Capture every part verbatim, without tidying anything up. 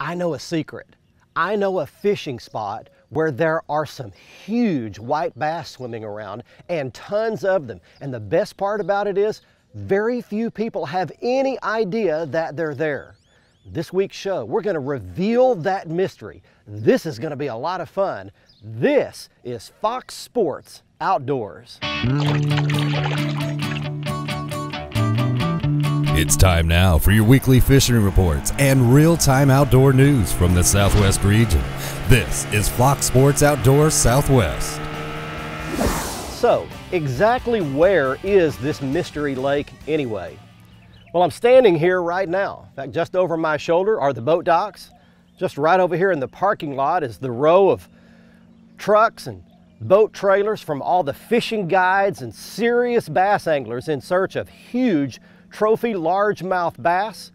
I know a secret. I know a fishing spot where there are some huge white bass swimming around and tons of them. And the best part about it is very few people have any idea that they're there. This week's show, we're going to reveal that mystery. This is going to be a lot of fun. This is Fox Sports Outdoors. It's time now for your weekly fishing reports and real-time outdoor news from the Southwest region. This is Fox Sports Outdoors Southwest. So, exactly where is this mystery lake anyway? Well, I'm standing here right now. In fact, just over my shoulder are the boat docks. Just right over here in the parking lot is the row of trucks and boat trailers from all the fishing guides and serious bass anglers in search of huge trophy largemouth bass.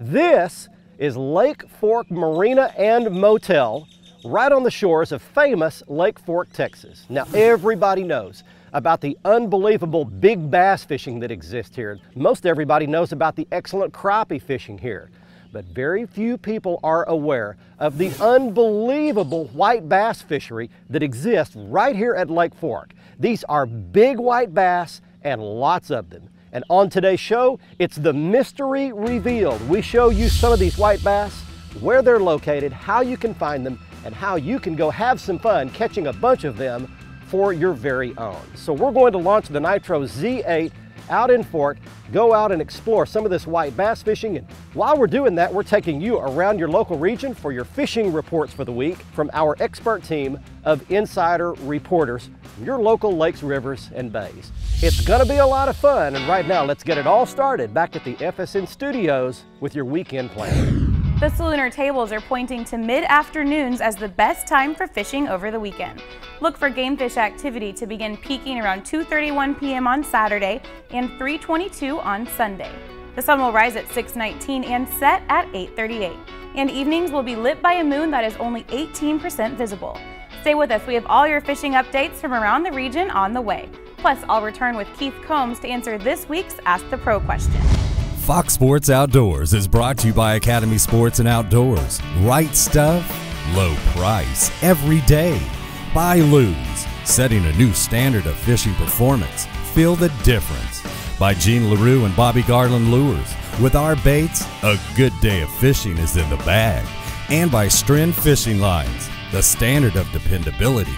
This is Lake Fork Marina and Motel, right on the shores of famous Lake Fork, Texas. Now, everybody knows about the unbelievable big bass fishing that exists here. Most everybody knows about the excellent crappie fishing here, but very few people are aware of the unbelievable white bass fishery that exists right here at Lake Fork. These are big white bass and lots of them. And on today's show, it's the mystery revealed. We show you some of these white bass, where they're located, how you can find them, and how you can go have some fun catching a bunch of them for your very own. So we're going to launch the Nitro Z eight out in Fork, go out and explore some of this white bass fishing. And while we're doing that, we're taking you around your local region for your fishing reports for the week from our expert team of insider reporters from your local lakes, rivers, and bays. It's gonna be a lot of fun, and right now, let's get it all started back at the F S N studios with your weekend plan. The Salooner tables are pointing to mid-afternoons as the best time for fishing over the weekend. Look for game fish activity to begin peaking around two thirty-one p m on Saturday and three twenty-two on Sunday. The sun will rise at six nineteen and set at eight thirty-eight. And evenings will be lit by a moon that is only eighteen percent visible. Stay with us, we have all your fishing updates from around the region on the way. Plus, I'll return with Keith Combs to answer this week's Ask the Pro question. Fox Sports Outdoors is brought to you by Academy Sports and Outdoors. Right stuff, low price, every day. By Lews, setting a new standard of fishing performance. Feel the difference. By Jean LaRue and Bobby Garland Lures. With our baits, a good day of fishing is in the bag. And by Stren Fishing Lines, the standard of dependability.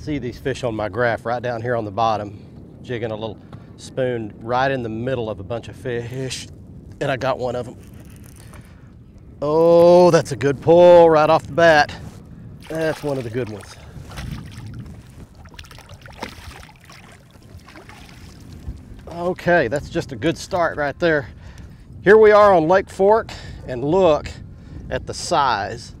See these fish on my graph right down here on the bottom, jigging a little spoon right in the middle of a bunch of fish, and I got one of them. Oh, that's a good pull right off the bat. That's one of the good ones. Okay, that's just a good start right there. Here we are on Lake Fork, and look at the size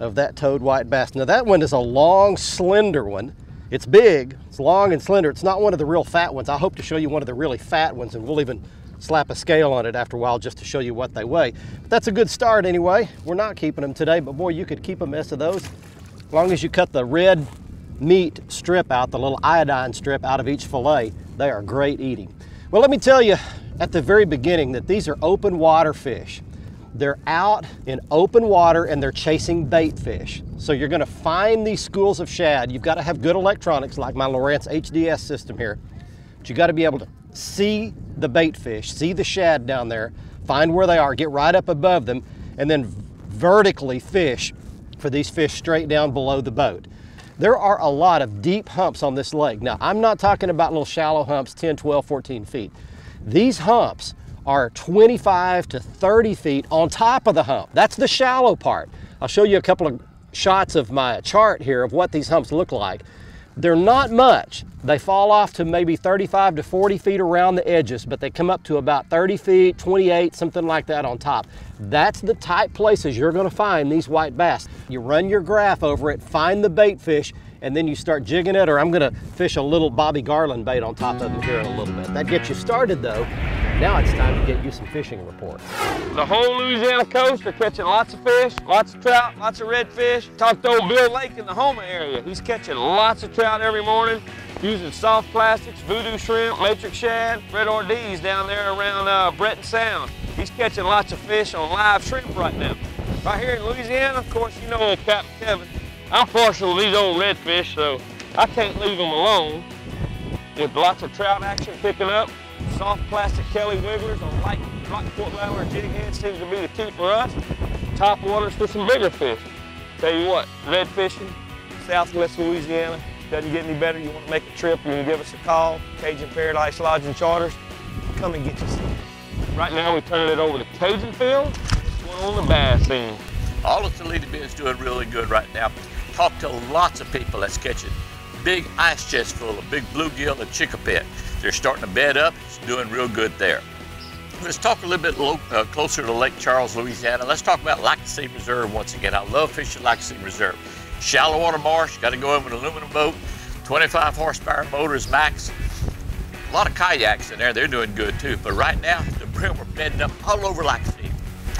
of that toad white bass. Now that one is a long, slender one. It's big, it's long and slender. It's not one of the real fat ones. I hope to show you one of the really fat ones, and we'll even slap a scale on it after a while just to show you what they weigh. But that's a good start anyway. We're not keeping them today, but boy, you could keep a mess of those. As long as you cut the red meat strip out, the little iodine strip out of each fillet, they are great eating. Well, let me tell you at the very beginning that these are open water fish. They're out in open water and they're chasing bait fish. So you're gonna find these schools of shad. You've gotta have good electronics like my Lowrance H D S system here. But you gotta be able to see the bait fish, see the shad down there, find where they are, get right up above them, and then vertically fish for these fish straight down below the boat. There are a lot of deep humps on this lake. Now, I'm not talking about little shallow humps, ten, twelve, fourteen feet. These humps are twenty-five to thirty feet on top of the hump. That's the shallow part. I'll show you a couple of shots of my chart here of what these humps look like. They're not much. They fall off to maybe thirty-five to forty feet around the edges, but they come up to about thirty feet, twenty-eight, something like that on top. That's the type places you're gonna find these white bass. You run your graph over it, find the bait fish, and then you start jigging it, or I'm gonna fish a little Bobby Garland bait on top of them here in a little bit. That gets you started though. Now it's time to get you some fishing reports. The whole Louisiana coast are catching lots of fish, lots of trout, lots of redfish. Talked to old Bill Lake in the Houma area. He's catching lots of trout every morning using soft plastics, voodoo shrimp, matrix shad, Red Ortiz down there around uh, Breton Sound. He's catching lots of fish on live shrimp right now. Right here in Louisiana, of course, you know old Captain Kevin. I'm partial to these old redfish, so I can't leave them alone. With lots of trout action picking up, soft plastic Kelly wigglers on light rock port louder jig head seems to be the key for us. Top waters for some bigger fish. Tell you what, red fishing, southwest Louisiana, doesn't get any better. You want to make a trip, you can give us a call. Cajun Paradise Lodge and Charters, come and get you some. Right now we're turning it over to Cajun Field. On the bass end. All of Toledo Bay is doing really good right now. Talked to lots of people that's catching big ice chests full of big bluegill and chickapit. They're starting to bed up. It's doing real good there. Let's talk a little bit low, uh, closer to Lake Charles, Louisiana. Let's talk about Lac-Seam Reserve once again. I love fishing Lac-Seam Reserve. Shallow water marsh, got to go in with an aluminum boat, twenty-five horsepower motors max. A lot of kayaks in there. They're doing good too. But right now, the brim are bedding up all over Lac-Seam.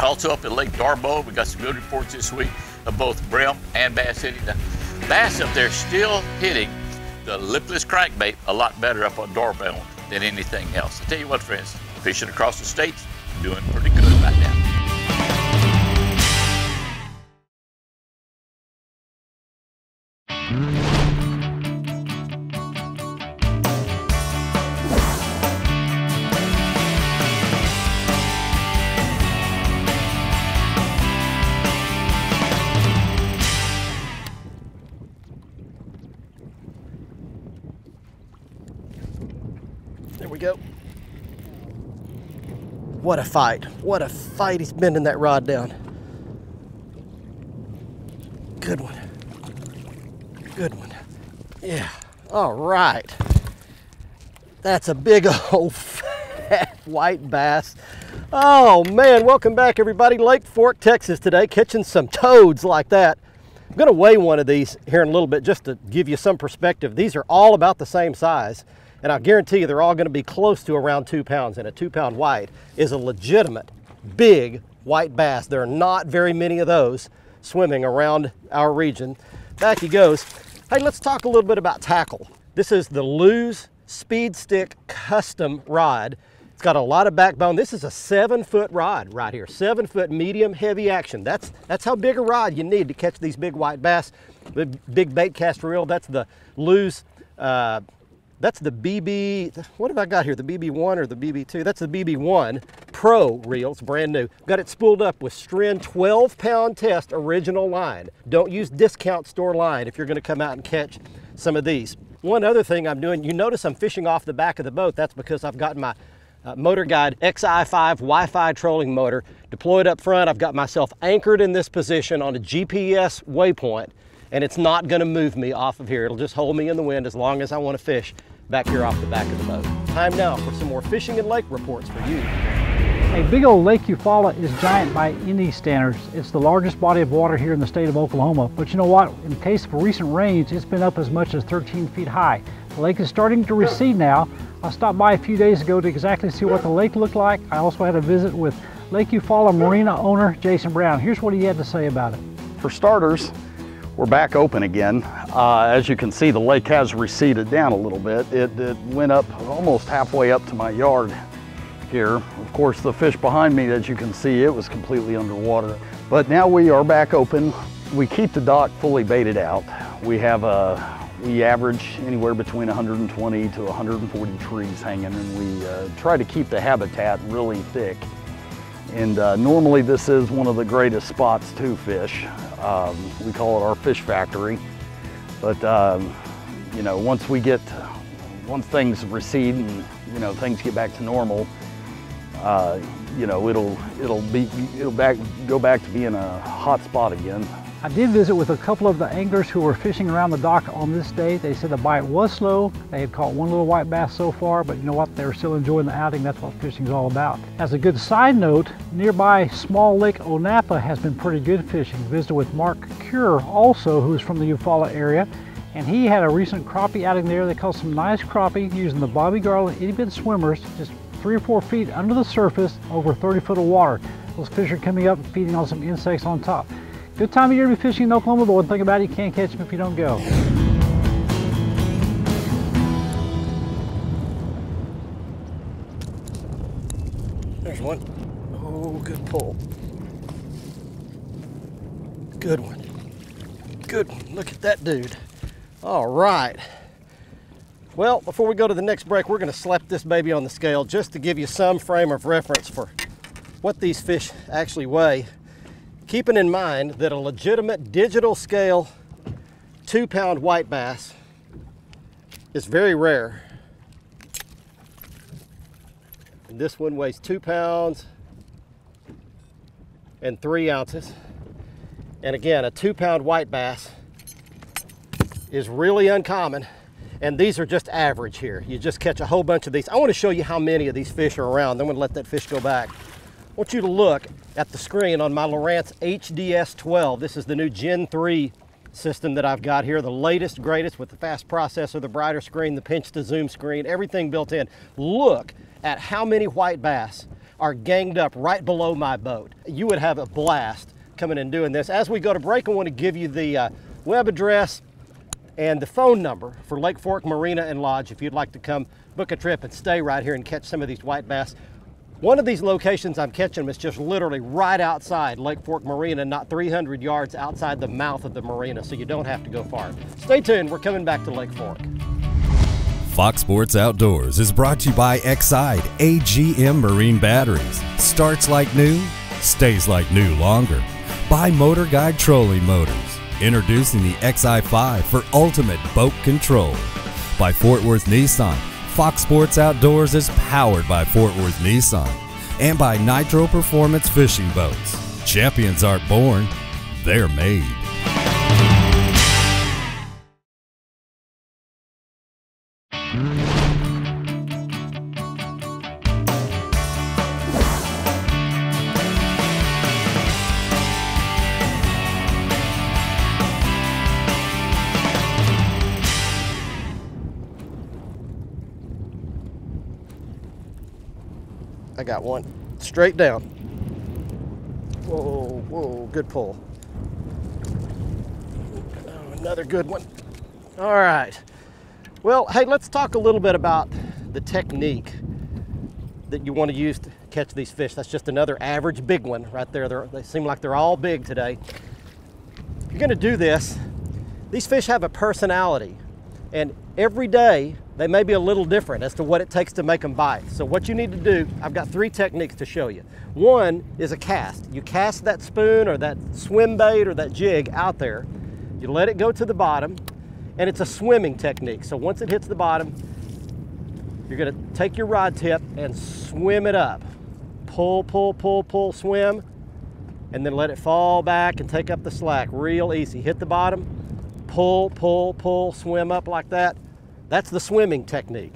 Also up at Lake Darbo, we got some good reports this week of both brim and bass hitting. The bass up there still hitting the lipless crankbait a lot better up on Darbo than anything else. I tell you what, friends, fishing across the states, doing pretty good right now. What a fight. What a fight. He's bending that rod down. Good one. Good one. Yeah. All right. That's a big old fat white bass. Oh, man. Welcome back, everybody. Lake Fork, Texas today, catching some toads like that. I'm going to weigh one of these here in a little bit just to give you some perspective. These are all about the same size. And I guarantee you they're all gonna be close to around two pounds, and a two pound white is a legitimate big white bass. There are not very many of those swimming around our region. Back he goes. Hey, let's talk a little bit about tackle. This is the Lews Speed Stick custom rod. It's got a lot of backbone. This is a seven foot rod right here, seven foot medium heavy action. That's, that's how big a rod you need to catch these big white bass. The big bait cast reel, that's the Lews, uh, That's the B B, what have I got here? The B B one or the B B two? That's the B B one Pro reel, it's brand new. Got it spooled up with Stren twelve pound test original line. Don't use discount store line if you're gonna come out and catch some of these. One other thing I'm doing, you notice I'm fishing off the back of the boat. That's because I've got my uh, MotorGuide X I five Wi-Fi trolling motor deployed up front. I've got myself anchored in this position on a G P S waypoint, and it's not gonna move me off of here. It'll just hold me in the wind as long as I wanna fish back here off the back of the boat. Time now for some more fishing and lake reports for you. A big old Lake Eufaula is giant by any standards. It's the largest body of water here in the state of Oklahoma, but you know what? In the case of recent rains, it's been up as much as thirteen feet high. The lake is starting to recede now. I stopped by a few days ago to exactly see what the lake looked like. I also had a visit with Lake Eufaula Marina owner, Jason Brown. Here's what he had to say about it. For starters, we're back open again. Uh, as you can see, the lake has receded down a little bit. It, it went up almost halfway up to my yard here. Of course, the fish behind me, as you can see, it was completely underwater. But now we are back open. We keep the dock fully baited out. We have a, we average anywhere between one hundred twenty to one hundred forty trees hanging, and we uh, try to keep the habitat really thick. And uh, normally this is one of the greatest spots to fish. Um, we call it our fish factory. But um, you know, once we get, once things recede and you know things get back to normal, uh, you know it'll it'll be it'll back go back to being a hot spot again. I did visit with a couple of the anglers who were fishing around the dock on this day. They said the bite was slow. They had caught one little white bass so far, but you know what? They were still enjoying the outing. That's what fishing's all about. As a good side note, nearby small Lake Onapa has been pretty good fishing. Visited with Mark Cure also, who's from the Eufaula area, and he had a recent crappie outing there. They caught some nice crappie using the Bobby Garland itty bit swimmers, just three or four feet under the surface, over thirty foot of water. Those fish are coming up and feeding on some insects on top. Good time of year to be fishing in Oklahoma, but one thing about it, you can't catch them if you don't go. There's one. Oh, good pull. Good one. Good one. Look at that dude. All right. Well, before we go to the next break, we're going to slap this baby on the scale just to give you some frame of reference for what these fish actually weigh. Keeping in mind that a legitimate digital scale two pound white bass is very rare. And this one weighs two pounds and three ounces. And again, a two pound white bass is really uncommon. And these are just average here. You just catch a whole bunch of these. I want to show you how many of these fish are around. Then I'm going to let that fish go back. I want you to look at the screen on my Lowrance H D S twelve. This is the new Gen three system that I've got here. The latest, greatest, with the fast processor, the brighter screen, the pinch to zoom screen, everything built in. Look at how many white bass are ganged up right below my boat. You would have a blast coming and doing this. As we go to break, I want to give you the uh, web address and the phone number for Lake Fork Marina and Lodge if you'd like to come book a trip and stay right here and catch some of these white bass. One of these locations I'm catching them is just literally right outside Lake Fork Marina, not three hundred yards outside the mouth of the marina, so you don't have to go far. Stay tuned, we're coming back to Lake Fork. Fox Sports Outdoors is brought to you by Exide A G M Marine Batteries. Starts like new, stays like new longer. By MotorGuide Trolling Motors. Introducing the X I five for ultimate boat control. By Fort Worth Nissan, Fox Sports Outdoors is powered by Fort Worth Nissan and by Nitro Performance Fishing Boats. Champions aren't born, they're made. I got one straight down. Whoa, whoa, good pull. Oh, another good one. All right. Well, hey, let's talk a little bit about the technique that you want to use to catch these fish. That's just another average big one right there. They're, they seem like they're all big today. You're going to do this. These fish have a personality, and every day they may be a little different as to what it takes to make them bite. So what you need to do, I've got three techniques to show you. One is a cast. You cast that spoon or that swim bait or that jig out there. You let it go to the bottom, and it's a swimming technique. So once it hits the bottom, you're gonna take your rod tip and swim it up. Pull, pull, pull, pull, swim, and then let it fall back and take up the slack real easy. Hit the bottom, pull, pull, pull, swim up like that. That's the swimming technique.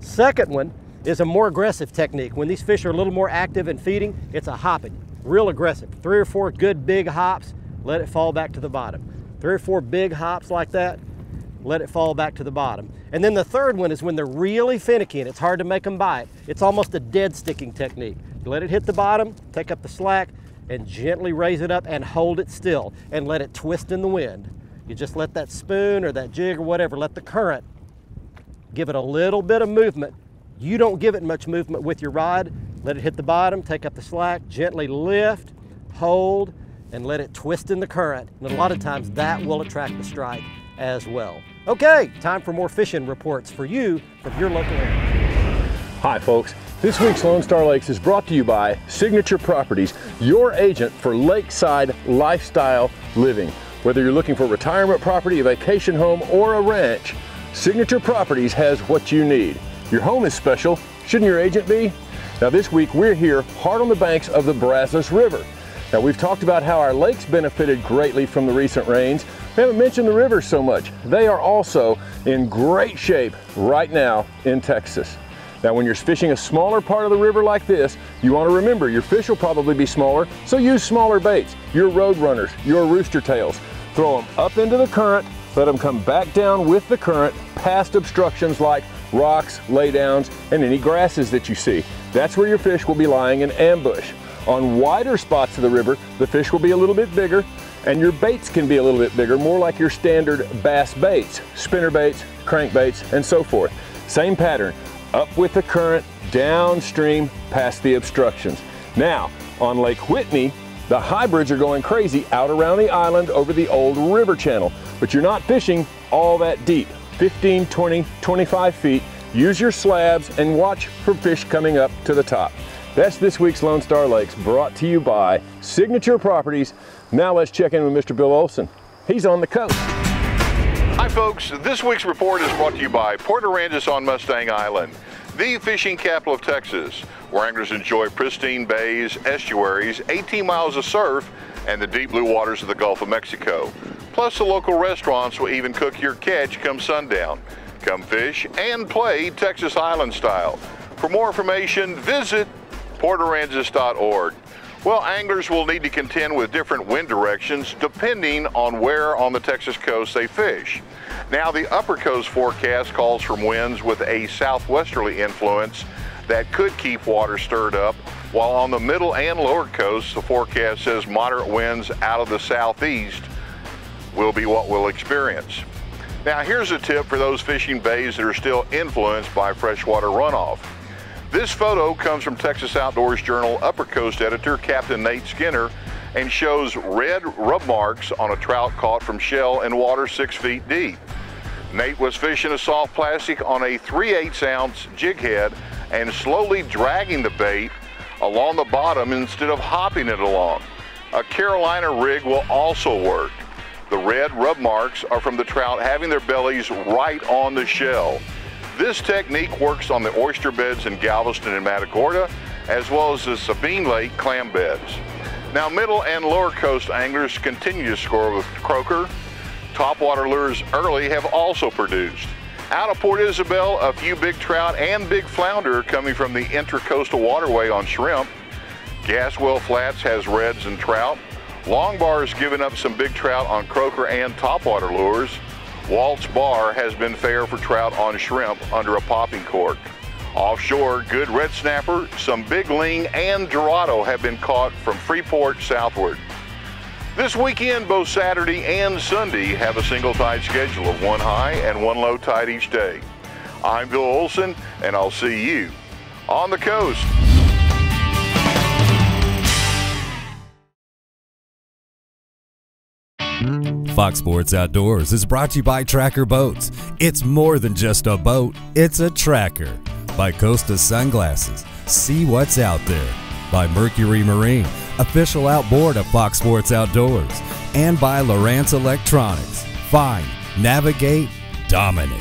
Second one is a more aggressive technique. When these fish are a little more active and feeding, it's a hopping, real aggressive. Three or four good big hops, let it fall back to the bottom. Three or four big hops like that, let it fall back to the bottom. And then the third one is when they're really finicky and it's hard to make them bite. It's almost a dead sticking technique. Let it hit the bottom, take up the slack, and gently raise it up and hold it still and let it twist in the wind. You just let that spoon or that jig or whatever, let the current give it a little bit of movement. You don't give it much movement with your rod. Let it hit the bottom, take up the slack, gently lift, hold, and let it twist in the current. And a lot of times that will attract the strike as well. Okay, time for more fishing reports for you from your local area. Hi folks, this week's Lone Star Lakes is brought to you by Signature Properties, your agent for lakeside lifestyle living. Whether you're looking for retirement property, a vacation home, or a ranch, Signature Properties has what you need. Your home is special, shouldn't your agent be? Now this week we're here hard on the banks of the Brazos River. Now we've talked about how our lakes benefited greatly from the recent rains. We haven't mentioned the rivers so much. They are also in great shape right now in Texas. Now when you're fishing a smaller part of the river like this, you want to remember your fish will probably be smaller, so use smaller baits, your road runners, your rooster tails. Throw them up into the current, let them come back down with the current past obstructions like rocks, laydowns, and any grasses that you see. That's where your fish will be lying in ambush. On wider spots of the river, the fish will be a little bit bigger, and your baits can be a little bit bigger, more like your standard bass baits, spinner baits, crankbaits, and so forth. Same pattern, up with the current, downstream, past the obstructions. Now, on Lake Whitney, the hybrids are going crazy out around the island over the old river channel, but you're not fishing all that deep, fifteen, twenty, twenty-five feet. Use your slabs and watch for fish coming up to the top. That's this week's Lone Star Lakes, brought to you by Signature Properties. Now let's check in with Mister Bill Olson. He's on the coast. Hi folks, this week's report is brought to you by Port Aransas on Mustang Island, the fishing capital of Texas, where anglers enjoy pristine bays, estuaries, eighteen miles of surf, and the deep blue waters of the Gulf of Mexico. Plus the local restaurants will even cook your catch come sundown. Come fish and play Texas Island style. For more information, visit port aransas dot org. Well, anglers will need to contend with different wind directions depending on where on the Texas coast they fish. Now, the upper coast forecast calls for winds with a southwesterly influence that could keep water stirred up, while on the middle and lower coast, the forecast says moderate winds out of the southeast will be what we'll experience. Now, here's a tip for those fishing bays that are still influenced by freshwater runoff. This photo comes from Texas Outdoors Journal Upper Coast editor Captain Nate Skinner and shows red rub marks on a trout caught from shell in water six feet deep. Nate was fishing a soft plastic on a three eighths ounce jig head and slowly dragging the bait along the bottom instead of hopping it along. A Carolina rig will also work. The red rub marks are from the trout having their bellies right on the shell. This technique works on the oyster beds in Galveston and Matagorda, as well as the Sabine Lake clam beds. Now, middle and lower coast anglers continue to score with croaker. Topwater lures early have also produced. Out of Port Isabel, a few big trout and big flounder coming from the intercoastal waterway on shrimp. Gaswell Flats has reds and trout. Long Bar has given up some big trout on croaker and topwater lures. Waltz Bar has been fair for trout on shrimp under a popping cork. Offshore, good red snapper, some big ling, and dorado have been caught from Freeport southward. This weekend, both Saturday and Sunday have a single tide schedule of one high and one low tide each day. I'm Bill Olson, and I'll see you on the coast. Fox Sports Outdoors is brought to you by Tracker Boats. It's more than just a boat, it's a tracker. By Costa Sunglasses, see what's out there. By Mercury Marine, official outboard of Fox Sports Outdoors. And by Lowrance Electronics, find, navigate, dominate.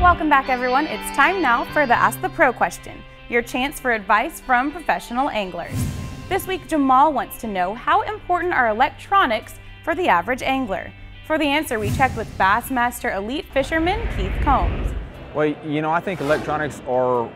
Welcome back, everyone. It's time now for the Ask the Pro question, your chance for advice from professional anglers. This week, Jamal wants to know, how important are electronics for the average angler? For the answer, we checked with Bassmaster Elite Fisherman Keith Combs. Well, you know, I think electronics are,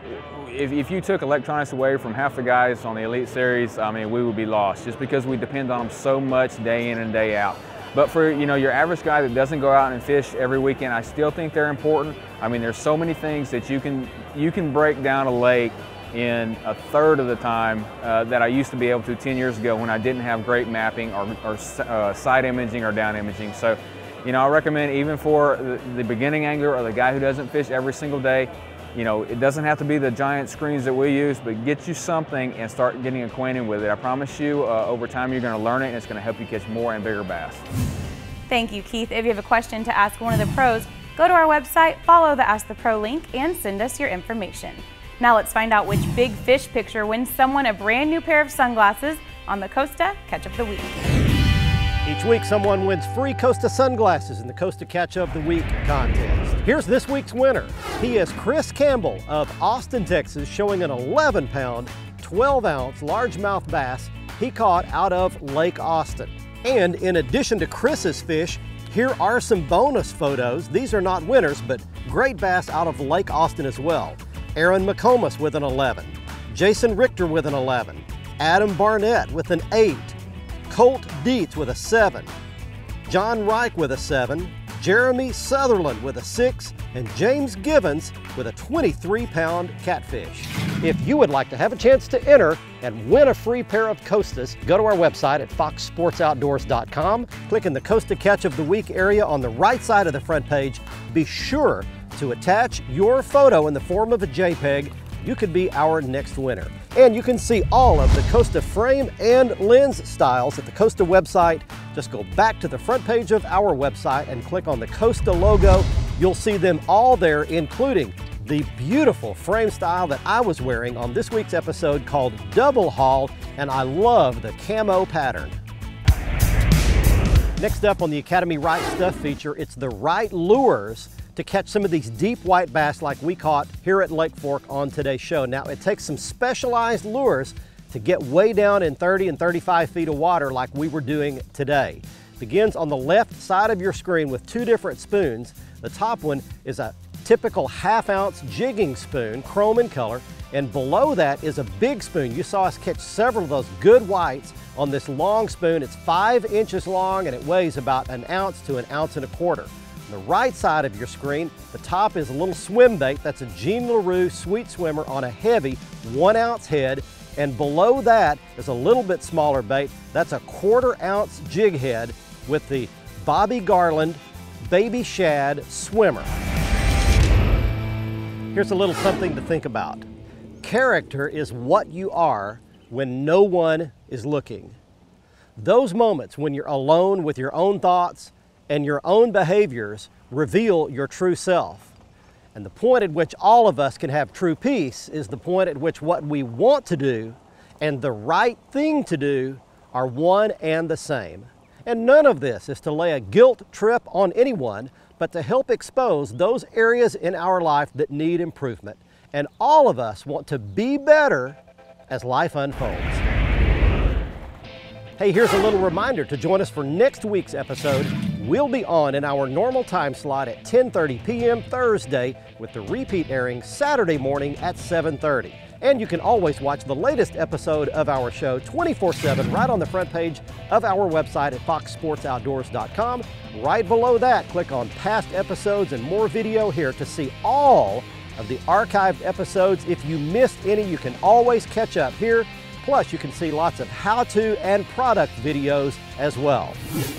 if, if you took electronics away from half the guys on the Elite Series, I mean, we would be lost, just because we depend on them so much day in and day out. But for, you know, your average guy that doesn't go out and fish every weekend, I still think they're important. I mean, there's so many things that you can, you can break down a lake in a third of the time uh, that I used to be able to ten years ago when I didn't have great mapping or, or uh, side imaging or down imaging. So, you know, I recommend, even for the, the beginning angler or the guy who doesn't fish every single day, you know, it doesn't have to be the giant screens that we use, but get you something and start getting acquainted with it. I promise you, uh, over time you're gonna learn it, and it's gonna help you catch more and bigger bass. Thank you, Keith. If you have a question to ask one of the pros, go to our website, follow the Ask the Pro link, and send us your information. Now let's find out which big fish picture wins someone a brand new pair of sunglasses on the Costa Catch of the Week. Each week, someone wins free Costa sunglasses in the Costa Catch of the Week contest. Here's this week's winner. He is Chris Campbell of Austin, Texas, showing an eleven pound, twelve ounce largemouth bass he caught out of Lake Austin. And in addition to Chris's fish, here are some bonus photos. These are not winners, but great bass out of Lake Austin as well. Aaron McComas with an eleven, Jason Richter with an eleven, Adam Barnett with an eight, Colt Dietz with a seven, John Reich with a seven, Jeremy Sutherland with a six, and James Givens with a twenty-three pound catfish. If you would like to have a chance to enter and win a free pair of Costas, go to our website at fox sports outdoors dot com. Click in the Costa Catch of the Week area on the right side of the front page. Be sure to attach your photo in the form of a JPEG. You could be our next winner. And you can see all of the Costa frame and lens styles at the Costa website. Just go back to the front page of our website and click on the Costa logo. You'll see them all there, including the beautiful frame style that I was wearing on this week's episode called Double Haul, and I love the camo pattern. Next up on the Academy Right Stuff feature, it's the right lures to catch some of these deep white bass like we caught here at Lake Fork on today's show. Now, it takes some specialized lures to get way down in thirty and thirty-five feet of water like we were doing today. Begins on the left side of your screen with two different spoons. The top one is a typical half ounce jigging spoon, chrome in color, and below that is a big spoon. You saw us catch several of those good whites on this long spoon. It's five inches long and it weighs about an ounce to an ounce and a quarter. On the right side of your screen, the top is a little swim bait. That's a Jean LaRue Sweet Swimmer on a heavy one ounce head. And below that is a little bit smaller bait. That's a quarter ounce jig head with the Bobby Garland Baby Shad Swimmer. Here's a little something to think about. Character is what you are when no one is looking. Those moments when you're alone with your own thoughts and your own behaviors reveal your true self. And the point at which all of us can have true peace is the point at which what we want to do and the right thing to do are one and the same. And none of this is to lay a guilt trip on anyone, but to help expose those areas in our life that need improvement. And all of us want to be better as life unfolds. Hey, here's a little reminder to join us for next week's episode. We'll be on in our normal time slot at ten thirty p m Thursday, with the repeat airing Saturday morning at seven thirty. And you can always watch the latest episode of our show twenty-four seven right on the front page of our website at fox sports outdoors dot com. Right below that, click on past episodes and more video here to see all of the archived episodes. If you missed any, you can always catch up here. Plus, you can see lots of how-to and product videos as well.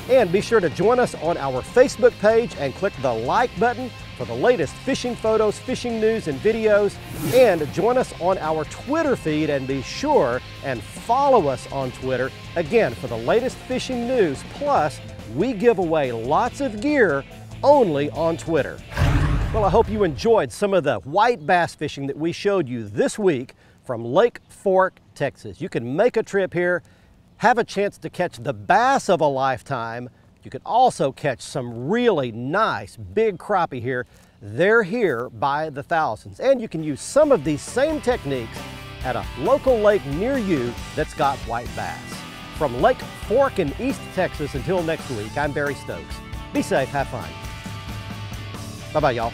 And be sure to join us on our Facebook page and click the like button for the latest fishing photos, fishing news, and videos. And join us on our Twitter feed, and be sure and follow us on Twitter, again, for the latest fishing news. Plus, we give away lots of gear only on Twitter. Well, I hope you enjoyed some of the white bass fishing that we showed you this week from Lake Fork, Texas. You can make a trip here, have a chance to catch the bass of a lifetime. You can also catch some really nice big crappie here. They're here by the thousands. And you can use some of these same techniques at a local lake near you that's got white bass. From Lake Fork in East Texas until next week, I'm Barry Stokes. Be safe, have fun. Bye-bye, y'all.